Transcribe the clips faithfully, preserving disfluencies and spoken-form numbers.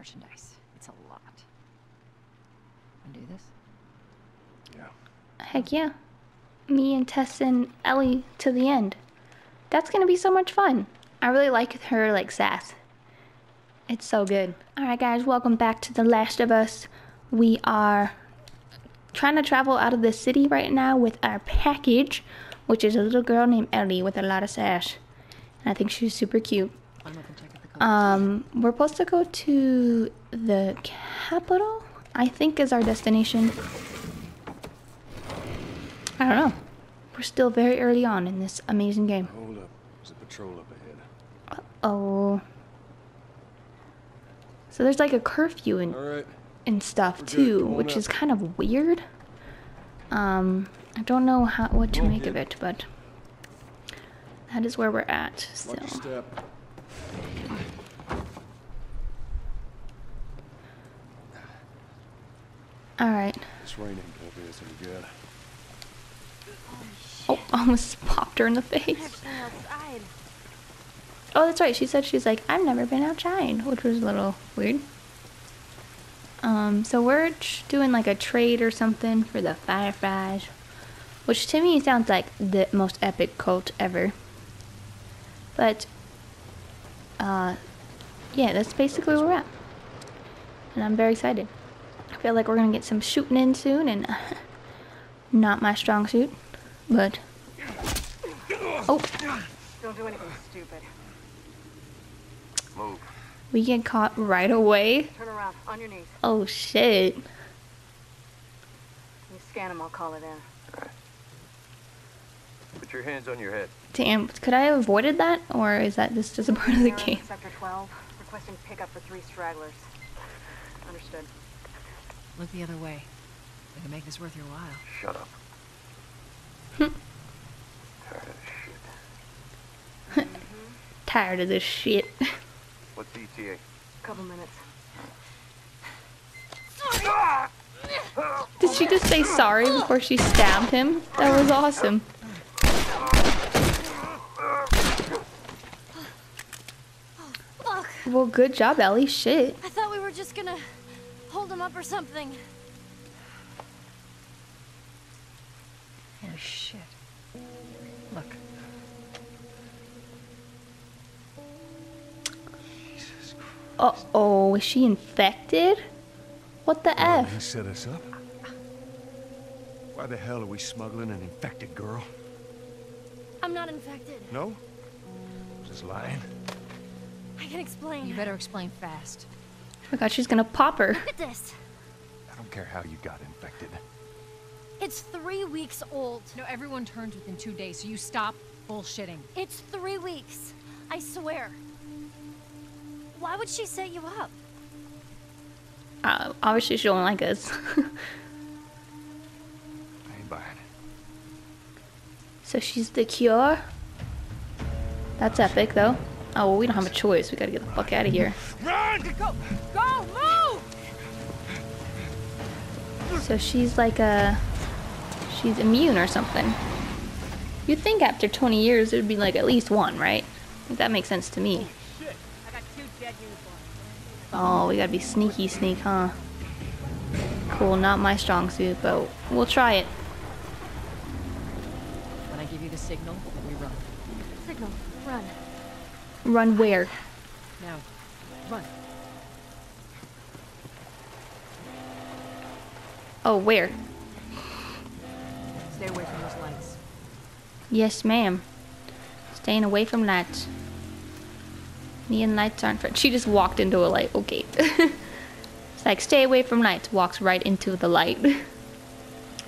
merchandise. It's a lot. Wanna do this? Yeah. Heck yeah. Me and Tess and Ellie to the end. That's gonna be so much fun. I really like her, like, sass. It's so good. Alright guys, welcome back to The Last of Us. We are trying to travel out of the city right now with our package, which is a little girl named Ellie with a lot of sash. And I think she's super cute. Um, we're supposed to go to the Capitol, I think, is our destination. I don't know. We're still very early on in this amazing game. Hold up. There's a patrol up ahead. Uh-oh. So there's like a curfew and, right. and stuff too, which up. is kind of weird. Um, I don't know how what to Won't make hit. of it, but that is where we're at. So. Step. All right. It's raining. It's good. Oh, almost popped her in the face. Oh, that's right. She said she's like, I've never been outside, which was a little weird. Um, so we're doing like a trade or something for the Fireflies, which to me sounds like the most epic cult ever. But, uh, yeah, that's basically where we're at. And I'm very excited. I feel like we're going to get some shooting in soon, and uh, not my strong suit, but... Oh! Don't do anything stupid. Move. We get caught right away. Turn around on your knees. Oh shit. You scan him, I'll call it in. Alright. Put your hands on your head. Damn, could I have avoided that, or is that just as a part of the game? Sector twelve, requesting pickup for three stragglers. Understood. Look the other way. We can make this worth your while. Shut up. Hm. Tired of this shit. mm-hmm. Tired of this shit. What's the E T A? Couple minutes. Did she just say sorry before she stabbed him? That was awesome. Look. Well, good job, Ellie. Shit. I thought we were just gonna hold him up or something. Oh shit! Look. Uh-oh, is she infected? What the well, F? Set us up? Why the hell are we smuggling an infected girl? I'm not infected. No? Just lying? I can explain. You better explain fast. Oh my god, she's gonna pop her. Look at this. I don't care how you got infected. It's three weeks old. No, everyone turns within two days, so you stop bullshitting. It's three weeks. I swear. Why would she set you up? Uh, obviously she don't like us. I ain't buying it. So she's the cure? That's epic though. Oh, well, we don't have a choice. We gotta get the fuck out of here. Run! Go! Go! Move! So she's like a... She's immune or something. You'd think after twenty years there'd be like at least one, right? I think that makes sense to me. Oh, we gotta be sneaky sneak, huh? Cool, not my strong suit, but we'll try it. When I give you the signal, we run. Signal, run. Run where? Now, run. Oh, where? Stay away from those lights. Yes, ma'am. Staying away from lights. Me and lights aren't friends. She just walked into a light. Okay. It's like, stay away from lights. Walks right into the light.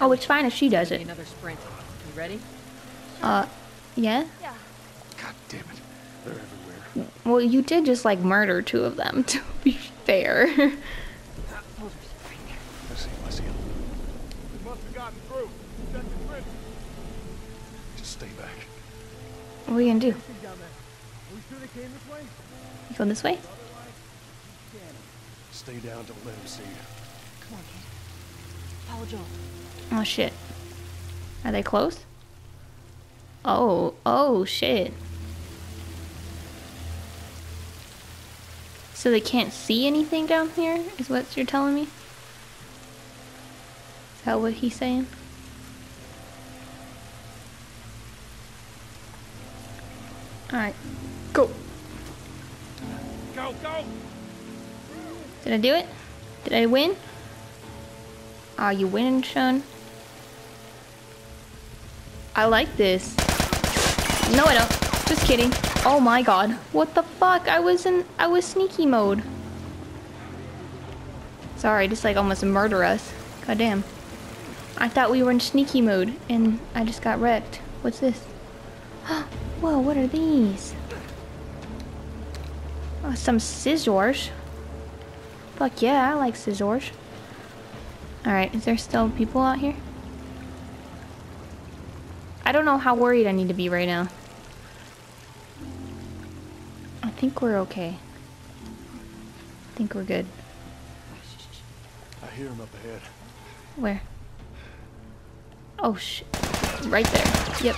Oh, it's fine if she does it. Another sprint. You ready? Uh, yeah? Yeah. God damn it. They're everywhere. Well, you did just, like, murder two of them, to be fair. Let's see, let's see. They must have gotten through. That's the prison. Just stay back. What are we gonna do? You going this way? Stay down, don't let him see you. Come on, kid. Follow Joel. Oh shit. Are they close? Oh, oh shit. So they can't see anything down here, is what you're telling me? Is that what he's saying? Alright, go. Go, go! Did I do it? Did I win? Aw, you winning, Sean? I like this. No, I don't. Just kidding. Oh my god. What the fuck? I was in- I was sneaky mode. Sorry, just like almost murder us. God damn. I thought we were in sneaky mode and I just got wrecked. What's this? Whoa, what are these? Oh, some scissors. Fuck yeah, I like scissors. Alright, is there still people out here? I don't know how worried I need to be right now. I think we're okay. I think we're good. I hear him up ahead. Where? Oh shit. Right there. Yep.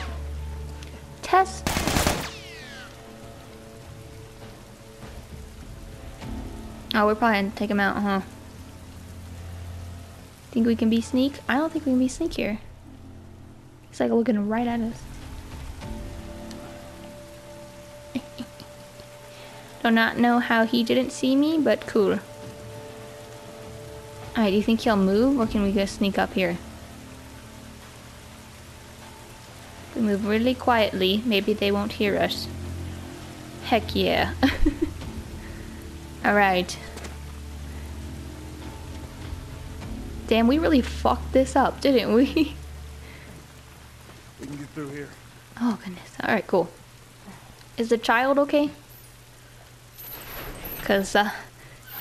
Test. Oh, we're probably gonna take him out, huh? Think we can be sneak? I don't think we can be sneak here. He's like looking right at us. Do not know how he didn't see me, but cool. Alright, do you think he'll move, or can we just sneak up here? We move really quietly, maybe they won't hear us. Heck yeah. Alright. Damn, we really fucked this up, didn't we? We can get through here. Oh goodness, alright, cool. Is the child okay? Because uh,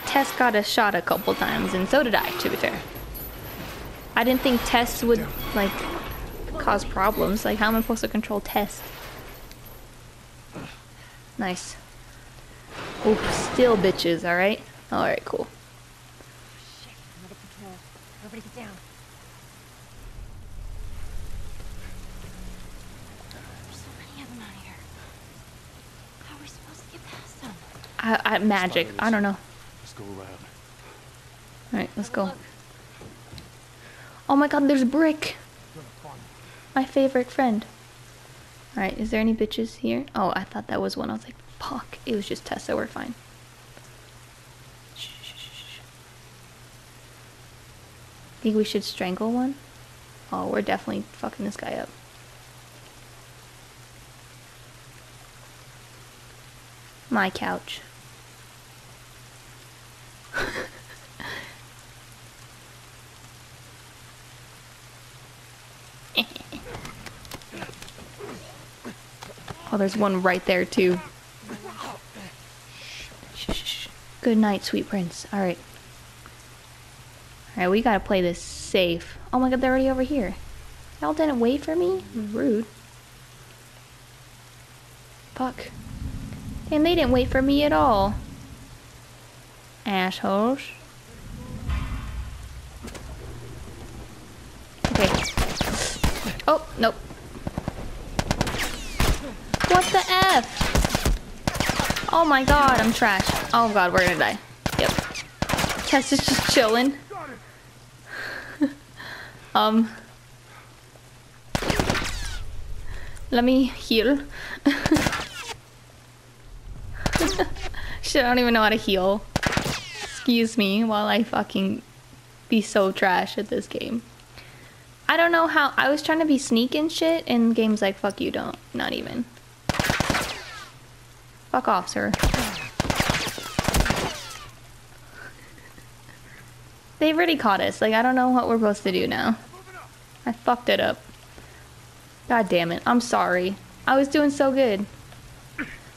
Tess got us shot a couple times, and so did I, to be fair. I didn't think Tess would, like, cause problems. Like, how am I supposed to control Tess? Nice. Oop, still bitches, alright? Alright, cool. Shit, another patrol. Nobody get down. There's so many of them out here. How are we supposed to get past them? I, I, magic. I don't know. Let's go around. Alright, let's go. Oh my god, there's Brick! My favorite friend. Alright, is there any bitches here? Oh, I thought that was one. I was like, fuck. It was just Tessa. We're fine. Shh, shh, shh. Think we should strangle one? Oh, we're definitely fucking this guy up. My couch. Oh, there's one right there too. Shh, shh, shh. Good night, sweet prince. All right. All right, we gotta play this safe. Oh my god, they're already over here. Y'all didn't wait for me? Rude. Fuck. And they didn't wait for me at all. Assholes. Okay. Oh, nope. What the F? Oh my god, I'm trash. Oh god, we're gonna die. Yep. Tess is just chilling. um. Let me heal. Shit, I don't even know how to heal. Excuse me while I fucking be so trash at this game. I don't know how. I was trying to be sneak and shit, and game's like, fuck you, don't. Not even. Fuck off, sir. They've already caught us. Like, I don't know what we're supposed to do now. I fucked it up. God damn it. I'm sorry. I was doing so good.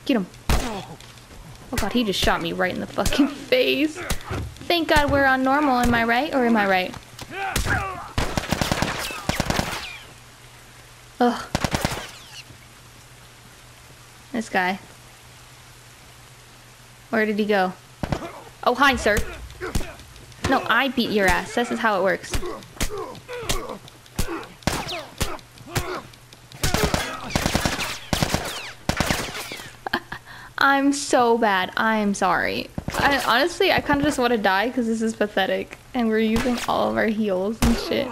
Get him. Oh god, he just shot me right in the fucking face. Thank god we're on normal, am I right? Or am I right? Ugh. This guy. Where did he go? Oh, hi, sir. No, I beat your ass. This is how it works. I'm so bad. I'm sorry. I honestly, I kind of just want to die because this is pathetic. And we're using all of our heals and shit.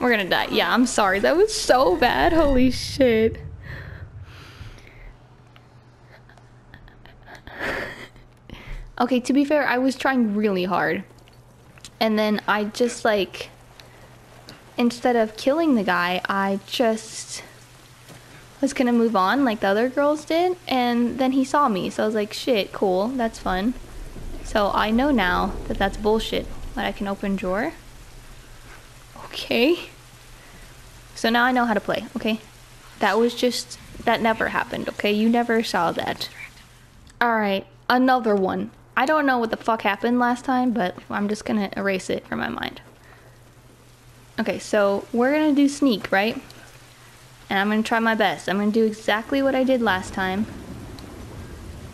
We're gonna die. Yeah, I'm sorry. That was so bad. Holy shit. Okay, to be fair, I was trying really hard. And then I just like... Instead of killing the guy, I just... was gonna move on like the other girls did, and then he saw me, so I was like, shit, cool, that's fun. So I know now that that's bullshit, but I can open drawer. Okay. So now I know how to play, okay? That was just, that never happened, okay? You never saw that. Alright, another one. I don't know what the fuck happened last time, but I'm just gonna erase it from my mind. Okay, so we're gonna do sneak, right? And I'm gonna try my best. I'm gonna do exactly what I did last time.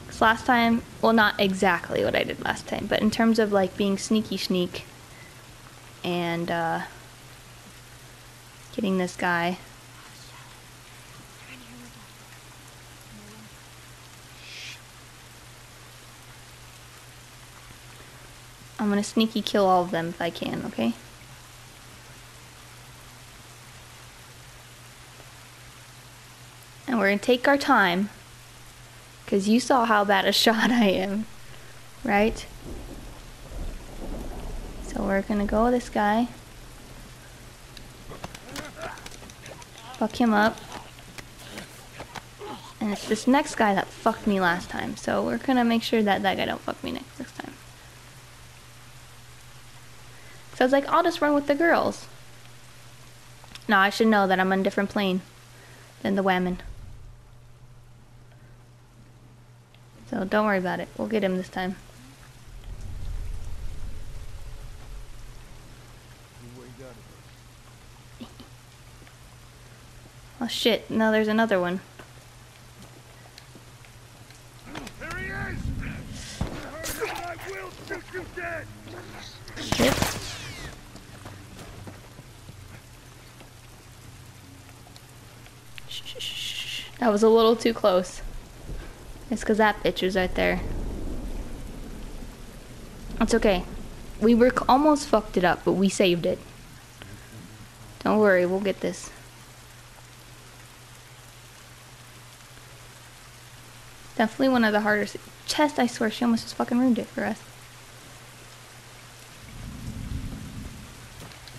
Cause last time, well, not exactly what I did last time, but in terms of like being sneaky sneak and uh, getting this guy. I'm gonna sneaky kill all of them if I can, okay? We're gonna take our time, because you saw how bad a shot I am, right? So we're gonna go with this guy. Fuck him up. And it's this next guy that fucked me last time, so we're gonna make sure that that guy don't fuck me next, next time. So I was like, I'll just run with the girls. No, I should know that I'm on a different plane than the women. So don't worry about it. We'll get him this time. Oh shit, now there's another one. There he is. I will shoot you dead. Shit. Shh, shh, shh. That was a little too close. It's because that bitch was right there. It's okay. We were almost fucked it up, but we saved it. Don't worry, we'll get this. Definitely one of the hardest chests, I swear, she almost just fucking ruined it for us.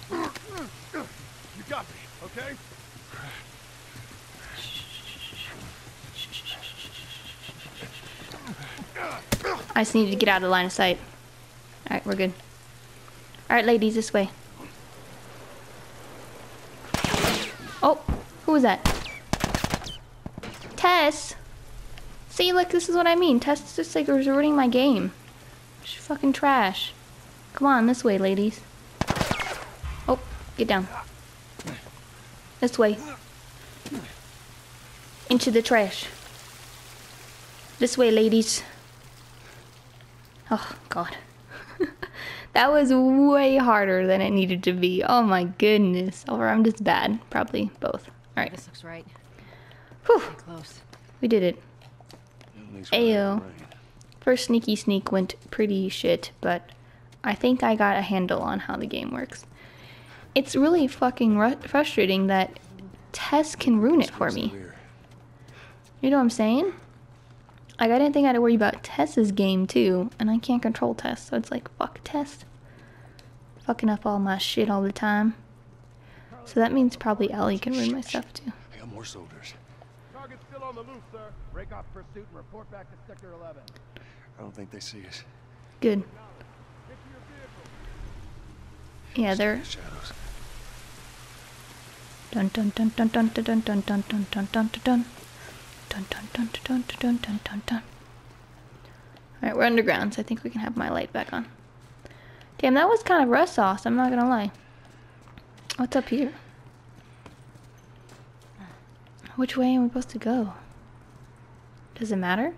You got me, okay? I just need to get out of the line of sight. Alright, we're good. Alright, ladies, this way. Oh, who was that? Tess! See, look, this is what I mean. Tess just like was ruining my game. She's fucking trash. Come on, this way, ladies. Oh, get down. This way. Into the trash. This way, ladies. Oh, God. That was way harder than it needed to be. Oh, my goodness. Or I'm just bad. Probably both. All right. This looks right. Whew. Close. We did it. Ayo. Right. First sneaky sneak went pretty shit, but I think I got a handle on how the game works. It's really fucking frustrating that Tess can ruin it for me. You know what I'm saying? Like, I didn't think I had to worry about Tess's game, too. And I can't control Tess, so it's like, fuck Tess. Fucking up all my shit all the time. So that means probably Ellie can ruin my stuff, too. I got more soldiers. Target's still on the loose, sir. Break off pursuit and report back to Sector eleven. I don't think they see us. Good. Yeah, they're... shadows. Dun dun dun dun dun dun dun dun dun dun dun dun dun. Dun, dun, dun, dun, dun, dun, dun, dun. Alright, we're underground, so I think we can have my light back on. Damn, that was kind of rust sauce, I'm not gonna lie. What's up here? Which way am we supposed to go? Does it matter?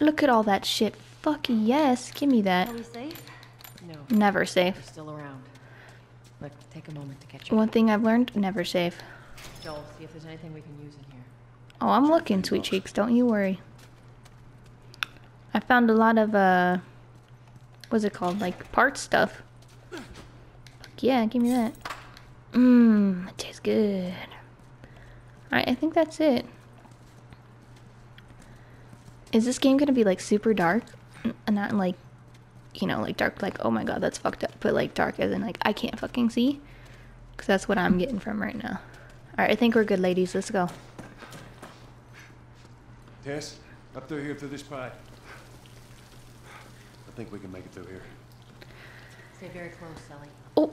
Look at all that shit. Fuck yes, give me that. Are we safe? No. Never safe. We're still around. Look, take a moment to catch up. One thing I've learned, never safe. Joel, see if there's anything we can use in here. Oh, I'm looking, sweet cheeks. Don't you worry. I found a lot of, uh... what's it called? Like, part stuff. Fuck yeah, give me that. Mmm, it tastes good. Alright, I think that's it. Is this game gonna be, like, super dark? N not, like, you know, like, dark, like, oh my god, that's fucked up. But, like, dark as in, like, I can't fucking see. Because that's what I'm getting from right now. Alright, I think we're good, ladies. Let's go. Tess, up through here, through this pipe. I think we can make it through here. Stay very close, Sally. Oh!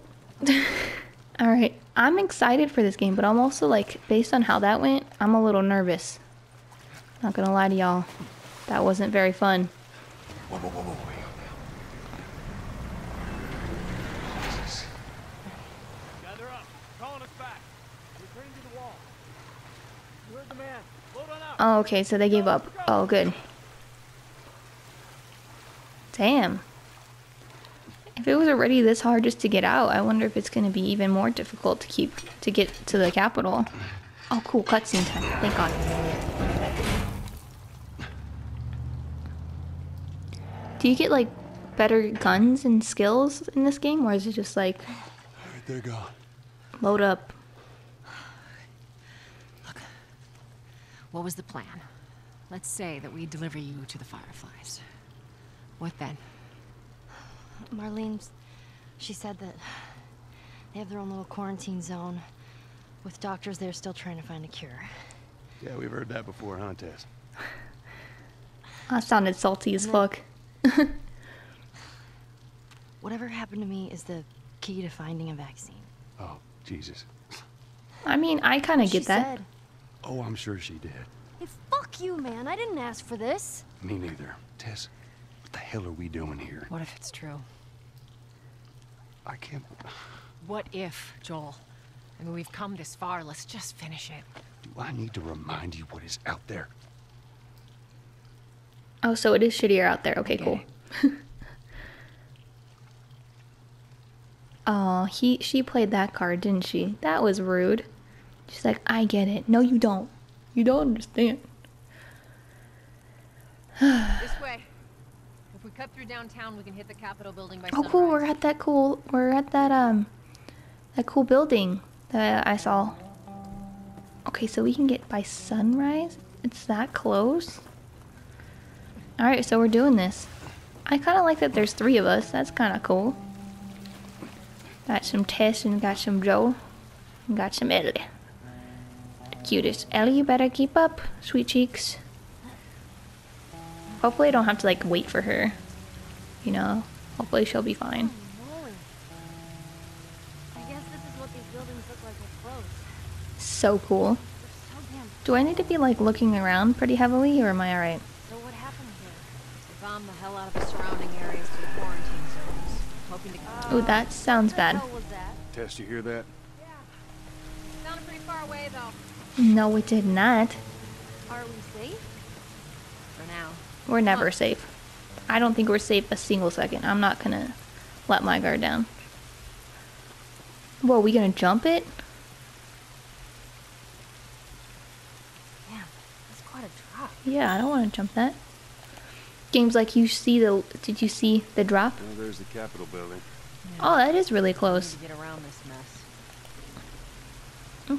Alright, I'm excited for this game, but I'm also, like, based on how that went, I'm a little nervous. Not gonna lie to y'all. That wasn't very fun. Whoa, whoa, whoa, whoa, whoa. Oh, okay, so they gave up. Oh, good. Damn. If it was already this hard just to get out, I wonder if it's going to be even more difficult to keep to get to the Capitol. Oh, cool. Cutscene time. Thank God. Do you get, like, better guns and skills in this game, or is it just, like... Alright, they're gone. Load up. What was the plan? Let's say that we deliver you to the Fireflies. What then? Marlene, she said that they have their own little quarantine zone with doctors there still trying to find a cure. Yeah, we've heard that before, huh, Tess? I sounded salty as fuck. Whatever happened to me is the key to finding a vaccine. Oh, Jesus. I mean, I kind of get that. Said, oh, I'm sure she did. Hey, fuck you, man. I didn't ask for this. Me neither. Tess, what the hell are we doing here? What if it's true? I can't... What if, Joel? I mean, we've come this far. Let's just finish it. Do I need to remind you what is out there? Oh, so it is shittier out there. Okay, cool. Oh, he, she played that card, didn't she? That was rude. She's like, I get it. No, you don't. You don't understand. This way. If we cut through downtown, we can hit the Capitol building by sunrise. Oh, cool. We're at that cool. We're at that um, that cool building that I saw. Okay, so we can get by sunrise. It's that close. All right, so we're doing this. I kind of like that. There's three of us. That's kind of cool. Got some Tess and got some Joel and got some Ellie. Cutest. Ellie, you better keep up, sweet cheeks. Hopefully I don't have to, like, wait for her. You know? Hopefully she'll be fine. So cool. So do I need to be, like, looking around pretty heavily, or am I alright? So what happened here? They bombed the hell out of the surrounding areas to the quarantine zones. Hoping to uh, oh, that sounds bad. That? Tess, you hear that? Yeah. Sounded pretty far away, though. No, it did not. Are we safe? For now. We're never safe. I don't think we're safe a single second. I'm not gonna let my guard down. Whoa, we gonna jump it? Yeah, that's quite a drop. Yeah, I don't want to jump that. Games like you see the. Did you see the drop? Oh, there's the Capitol building. Yeah. Oh, that is really close. We need to get around this mess.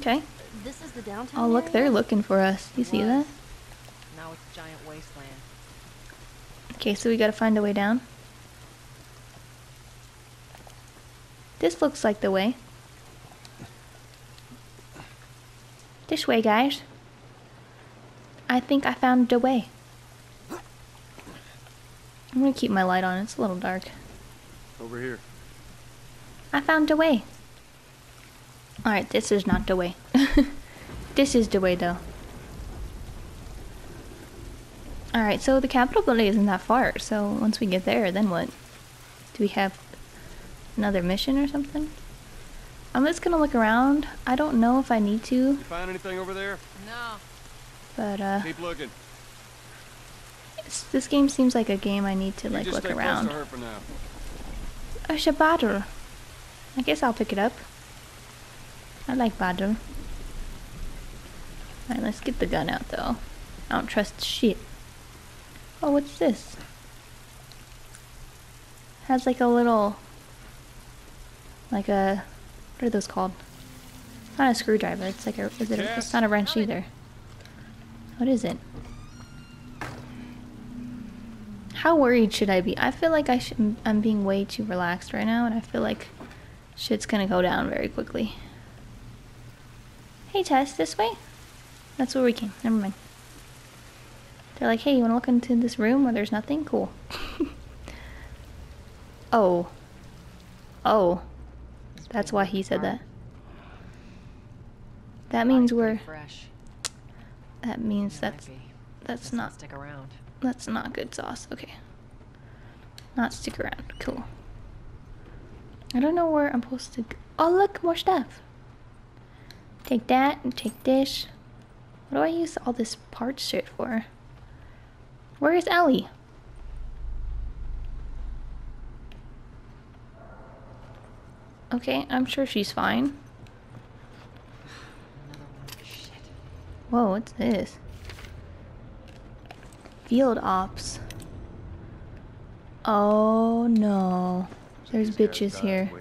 Okay. This is the downtown oh, look, area? They're looking for us. You it see was. That? Now it's a giant wasteland. Okay, so we gotta find a way down. This looks like the way. This way, guys. I think I found the way. I'm gonna keep my light on. It's a little dark. Over here. I found the way. Alright, this is not the way. This is the way, though. Alright, so the Capitol building isn't that far, so once we get there, then what? Do we have another mission or something? I'm just gonna look around. I don't know if I need to. You find anything over there? No. But, uh... keep looking. This game seems like a game I need to, like, look around. A shabatter. I guess I'll pick it up. I like Badr. Alright, let's get the gun out though. I don't trust shit. Oh, what's this? Has like a little, like a, what are those called? Not a screwdriver. It's like a, is it a, it's not a wrench either. What is it? How worried should I be? I feel like I should, I'm being way too relaxed right now, and I feel like shit's gonna go down very quickly. Hey Tess, this way? That's where we came. Never mind. They're like, hey, you wanna look into this room where there's nothing? Cool. Oh. Oh. That's why he said that. That means we're... That means that's... That's not... That's not good sauce. Okay. Not stick around. Cool. I don't know where I'm supposed to go. Oh, look! More stuff! Take that and take this. What do I use all this parts shit for? Where is Ellie? Okay, I'm sure she's fine. Whoa, what's this? Field ops. Oh no. There's bitches here.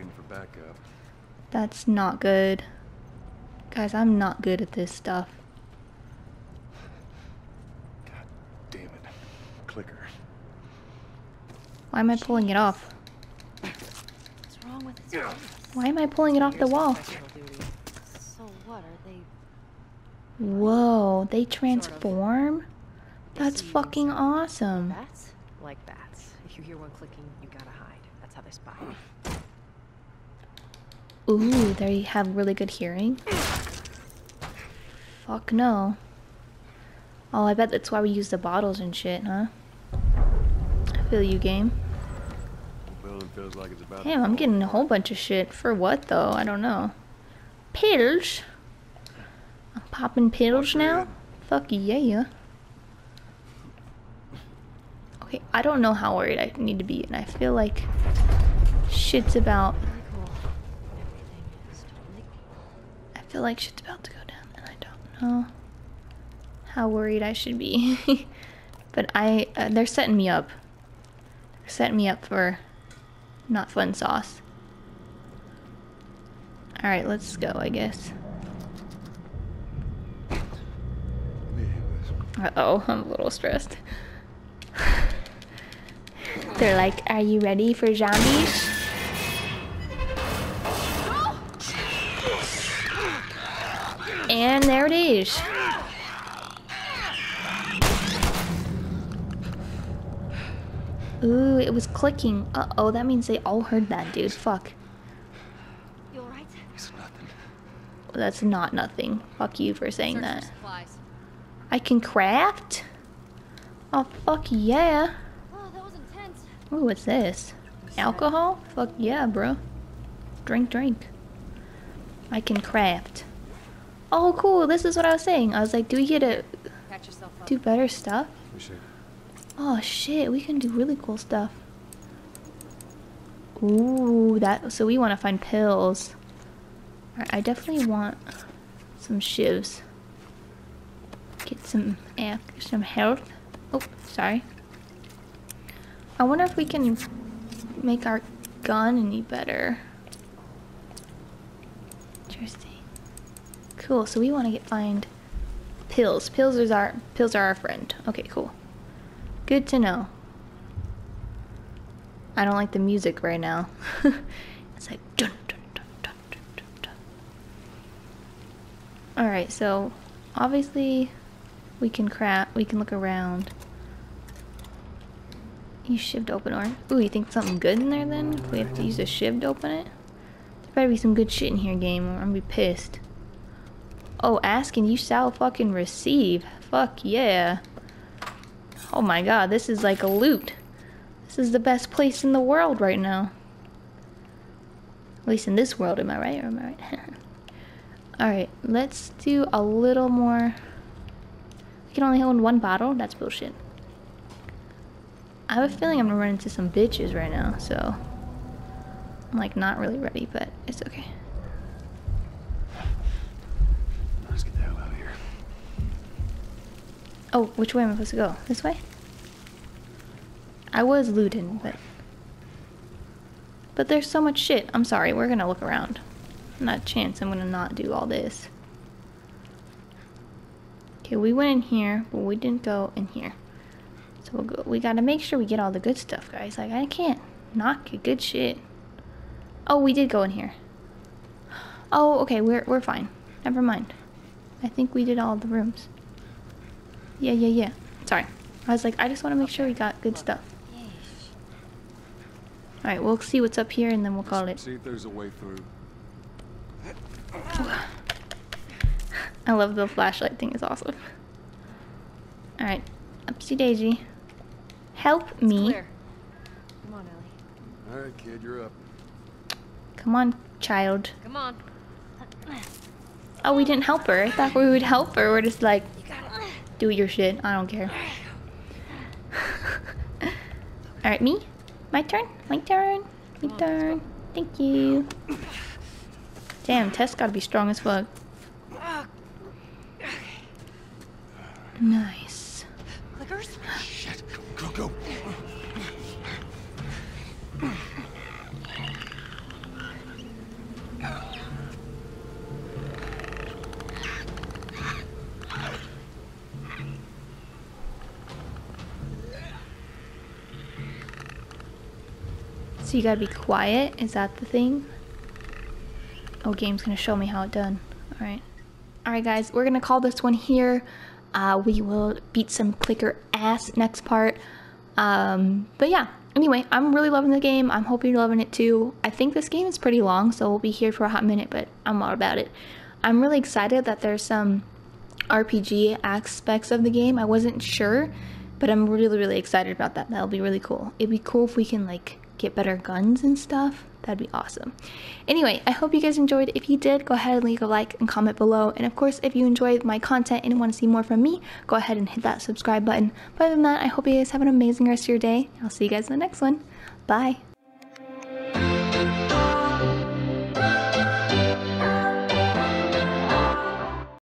That's not good. Guys, I'm not good at this stuff. God damn it. Clicker. Why am I pulling it off? What's wrong with this? Why am I pulling it off the wall? So what are they? Whoa, they transform? That's fucking awesome. Bats? Like bats. If you hear one clicking, you gotta hide. That's how they spy. Ooh, they have really good hearing. Fuck no. Oh, I bet that's why we use the bottles and shit, huh? I feel you, game. Damn, I'm getting a whole bunch of shit. For what, though? I don't know. Pills? I'm popping pills now? Fuck yeah. Okay, I don't know how worried I need to be, and I feel like shit's about... I feel like shit's about to go down, and I don't know how worried I should be. But I... Uh, they're setting me up. They're setting me up for not fun sauce. Alright, let's go, I guess. Uh-oh, I'm a little stressed. They're like, are you ready for zombies? And there it is. Ooh, it was clicking. Uh-oh, that means they all heard that, dude. Fuck. You all right? It's nothing. Well, that's not nothing. Fuck you for saying that. I can craft? Oh, fuck yeah. Ooh, what's this? Alcohol? Fuck yeah, bro. Drink, drink. I can craft. Oh, cool. This is what I was saying. I was like, do we get to do better stuff? Oh, shit. We can do really cool stuff. Ooh, that. So we want to find pills. Alright, I definitely want some shivs. Get some, eh, some health. Oh, sorry. I wonder if we can make our gun any better. Interesting. Cool. So we want to get find pills. Pills is our pills are our friend. Okay, cool. Good to know. I don't like the music right now. It's like dun dun dun dun dun dun dun. All right. So obviously we can craft. We can look around. You shivved open or ooh, you think something good in there then? If we have to use a shiv to open it? There better be some good shit in here, game, or I'm gonna be pissed. Oh, ask and you shall fucking receive. Fuck yeah. Oh my god, this is like a loot. This is the best place in the world right now. At least in this world, am I right or am I right? Alright, let's do a little more. We can only hold one bottle? That's bullshit. I have a feeling I'm gonna run into some bitches right now, so I'm like not really ready, but it's okay. Let's get the hell out of here. Oh, which way am I supposed to go? This way? I was looting, but... But there's so much shit. I'm sorry, we're gonna look around. Not a chance I'm gonna not do all this. Okay, we went in here, but we didn't go in here. So we'll go, we gotta make sure we get all the good stuff, guys. Like, I can't knock your good shit. Oh, we did go in here. Oh, okay, we're, we're fine. Never mind. I think we did all the rooms. Yeah, yeah, yeah. Sorry. I was like, I just want to make sure we got good stuff. Alright, we'll see what's up here and then we'll call it. See if there's a way through. I love the flashlight thing, it's awesome. Alright, upsy daisy. Help me. Come on, Ellie. Alright, kid, you're up. Come on, child. Come on. Oh, we didn't help her. I thought we would help her. We're just like, do your shit. I don't care. Alright, me? My turn? My turn? My turn. Thank you. Damn, Tess gotta be strong as fuck. Nice. Clickers? Shit. Go, go, go. So you gotta be quiet? Is that the thing? Oh, game's gonna show me how it's done. Alright. Alright guys, we're gonna call this one here. Uh, we will beat some clicker ass next part. Um, but yeah, anyway, I'm really loving the game. I'm hoping you're loving it too. I think this game is pretty long, so we'll be here for a hot minute, but I'm all about it. I'm really excited that there's some R P G aspects of the game. I wasn't sure, but I'm really, really excited about that. That'll be really cool. It'd be cool if we can, like, get better guns and stuff. That'd be awesome. Anyway, I hope you guys enjoyed. If you did, go ahead and leave a like and comment below. And of course, if you enjoyed my content and want to see more from me, go ahead and hit that subscribe button. But other than that, I hope you guys have an amazing rest of your day. I'll see you guys in the next one. Bye.